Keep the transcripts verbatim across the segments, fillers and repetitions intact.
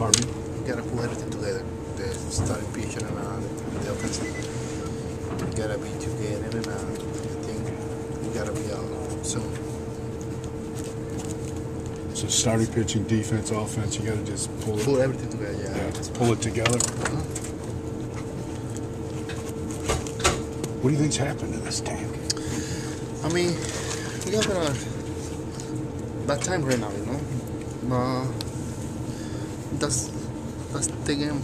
farming? You gotta put everything together. The starting pitcher and uh, the offensive. You gotta be together and uh, I think you gotta be out soon. So starting pitching, defense, offense, you gotta just pull it. Pull everything together, yeah. yeah just pull it together. Uh-huh. What do you think's happened to this team? I mean, we have a bad time right now, you know. But that's that's the game.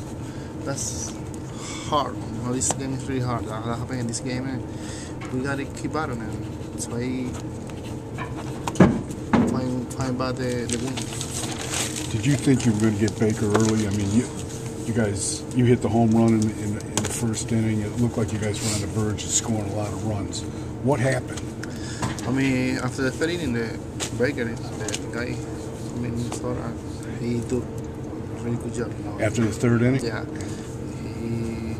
That's hard. You know, this game is really hard. That happened in this game, and we gotta keep out on it. So I find find about the the win. Did you think you were gonna get Baker early? I mean, you you guys you hit the home run in in, in the first inning. It looked like you guys were on the verge of scoring a lot of runs. What happened? I mean, after the third inning, the Baker, the guy. I mean, he did a really good job. You know? After the third inning? Yeah. He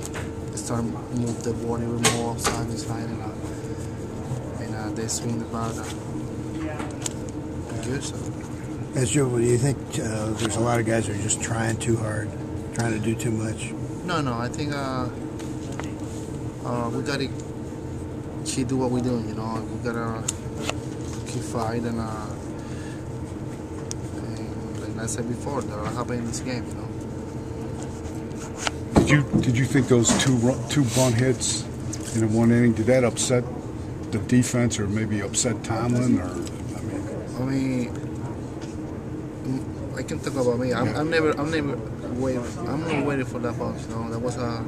started to move the ball even more, side to side, and, uh, and uh, they swing the bat. Good, so. As you, do you think uh, there's a lot of guys who are just trying too hard, trying to do too much? No, no. I think uh, uh, we got to keep do what we're doing, you know. We got to keep fighting and... Uh, I said before, that happened in this game, you know. Did you did you think those two run, two bunt hits in a one inning, did that upset the defense or maybe upset Tomlin? Or I mean, I mean, I can talk about me. I'm, yeah. I'm never, I'm never wait. I'm not waiting for that bunt. You know, that was a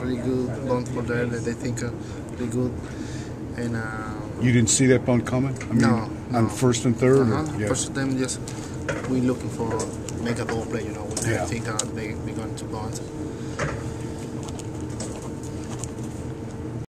really good bunt for there. That they think uh, really good. And uh, you didn't see that bunt coming? I mean, no, no. On first and third. Uh-huh. Or, yeah. First of them just. We're looking for make a ball play, you know. We yeah. think uh, they, they're going to bounce.